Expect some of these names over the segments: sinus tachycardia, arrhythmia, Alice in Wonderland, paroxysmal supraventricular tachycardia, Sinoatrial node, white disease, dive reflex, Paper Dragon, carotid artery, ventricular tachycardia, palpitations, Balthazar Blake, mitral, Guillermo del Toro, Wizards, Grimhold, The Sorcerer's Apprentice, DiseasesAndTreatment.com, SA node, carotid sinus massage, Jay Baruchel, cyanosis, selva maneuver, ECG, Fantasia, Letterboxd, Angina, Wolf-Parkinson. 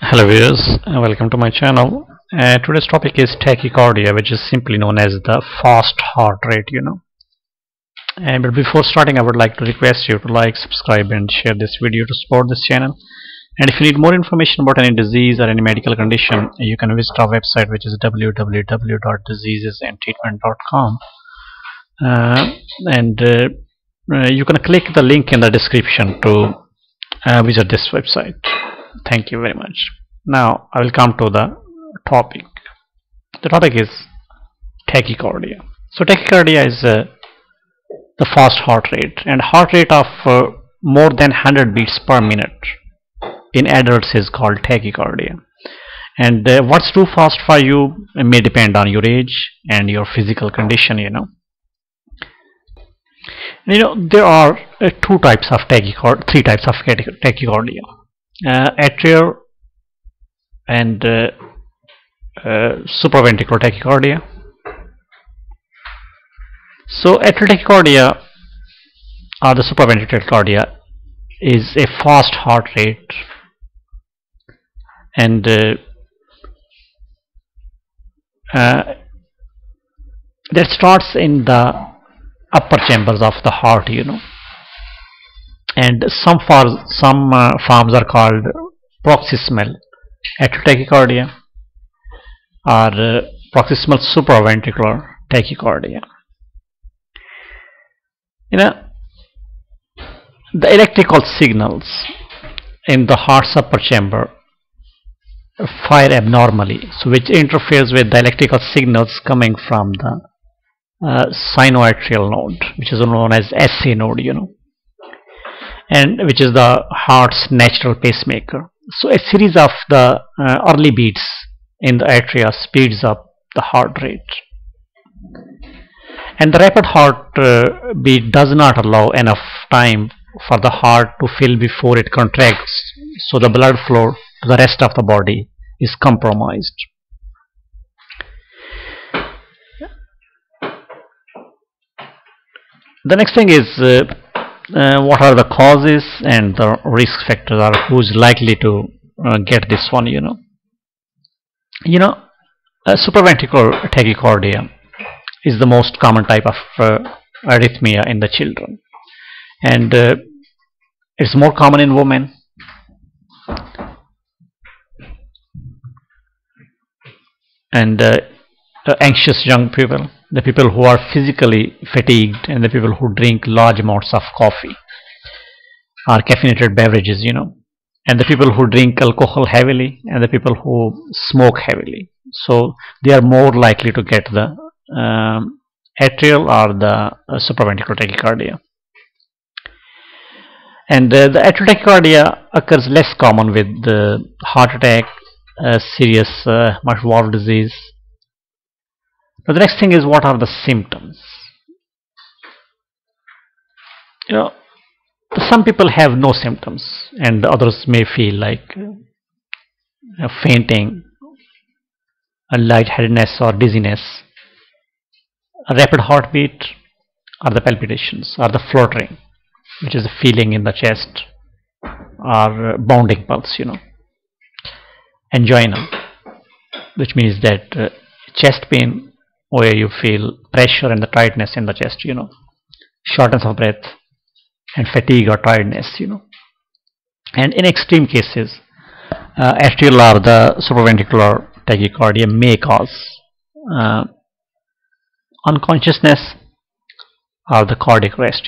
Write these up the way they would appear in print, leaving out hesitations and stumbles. Hello viewers, welcome to my channel. Today's topic is tachycardia, which is simply known as the fast heart rate, but before starting I would like to request you to like, subscribe and share this video to support this channel. And if you need more information about any disease or any medical condition, you can visit our website, which is www.DiseasesAndTreatment.com, you can click the link in the description to visit this website. Thank you very much. Now I will come to the topic. The topic is tachycardia. So tachycardia is the fast heart rate, and heart rate of more than 100 beats per minute in adults is called tachycardia. And what's too fast for you may depend on your age and your physical condition, there are three types of tachycardia: atrial and supraventricular tachycardia. So atrial tachycardia or the supraventricular tachycardia is a fast heart rate, and that starts in the upper chambers of the heart, and some forms are called paroxysmal atrial tachycardia or paroxysmal supraventricular tachycardia. The electrical signals in the heart's upper chamber fire abnormally, so which interferes with the electrical signals coming from the sinoatrial node, which is known as SA node, and which is the heart's natural pacemaker. So a series of the early beats in the atria speeds up the heart rate, and the rapid heart beat does not allow enough time for the heart to fill before it contracts, so the blood flow to the rest of the body is compromised. The next thing is what are the causes and the risk factors, or who's likely to get this one. Supraventricular tachycardia is the most common type of arrhythmia in the children, and it's more common in women. And anxious young people, the people who are physically fatigued, and the people who drink large amounts of coffee or caffeinated beverages, and the people who drink alcohol heavily, and the people who smoke heavily. So they are more likely to get the atrial or the supraventricular tachycardia. And the atrial tachycardia occurs less common with heart attack, serious mitral valve disease. Now the next thing is, what are the symptoms? Some people have no symptoms, and others may feel like fainting, lightheadedness or dizziness, a rapid heartbeat, or the palpitations, or the fluttering, which is the feeling in the chest, or bounding pulse, angina, which means that chest pain, where you feel pressure and the tightness in the chest, shortness of breath and fatigue or tiredness, and in extreme cases atrial or the supraventricular tachycardia may cause unconsciousness or the cardiac arrest,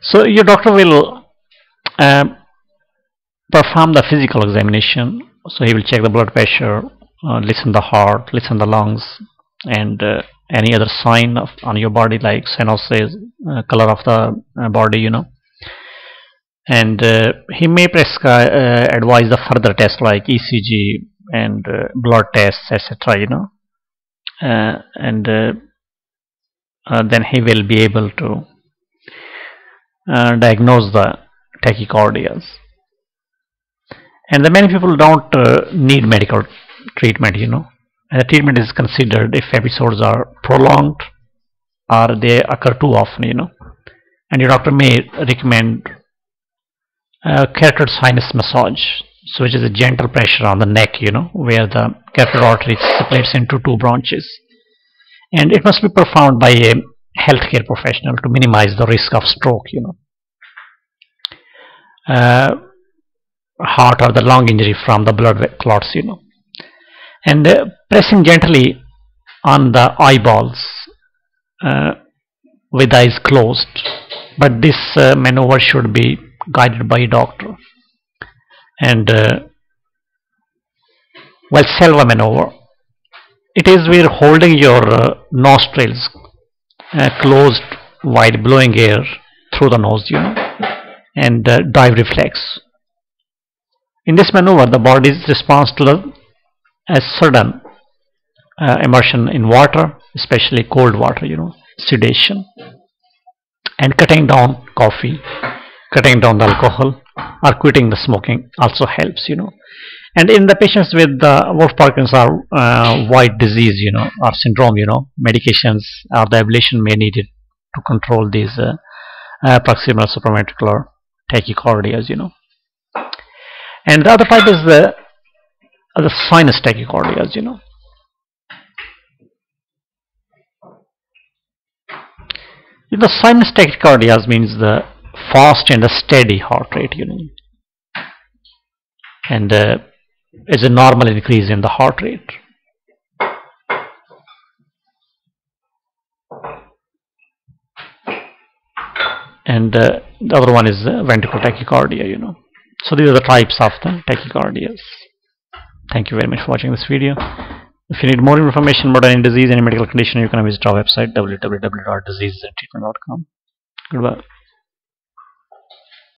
so your doctor will perform the physical examination. So he will check the blood pressure, listen the heart, listen the lungs, and any other sign on your body like cyanosis, color of the body, and he may advise the further tests like ECG and blood tests, etc. Then he will be able to diagnose the tachycardias. And the many people don't need medical treatment, and the treatment is considered if episodes are prolonged or they occur too often, and your doctor may recommend carotid sinus massage, so which is a gentle pressure on the neck, you know, where the carotid artery splits into two branches, and it must be performed by a healthcare professional to minimize the risk of stroke, you know, heart or the lung injury from the blood clots, you know. And pressing gently on the eyeballs with eyes closed, but this maneuver should be guided by a doctor. And well, selva maneuver, it is where holding your nostrils closed while blowing air through the nose, you know, and dive reflex. In this maneuver, the body's response to a sudden immersion in water, especially cold water, you know, sedation, and cutting down coffee, cutting down the alcohol, or quitting the smoking also helps, you know. And in the patients with the Wolf-Parkinson or white disease, you know, or syndrome, you know, medications or the ablation may need it to control these paroxysmal supraventricular tachycardias, you know. And the other type is the sinus tachycardias, you know. The sinus tachycardias means the fast and the steady heart rate, you know, and is a normal increase in the heart rate. And the other one is ventricular tachycardia, you know. So these are the types of the tachycardias. Thank you very much for watching this video. If you need more information about any disease, any medical condition, you can visit our website www.DiseasesAndTreatment.com. Goodbye.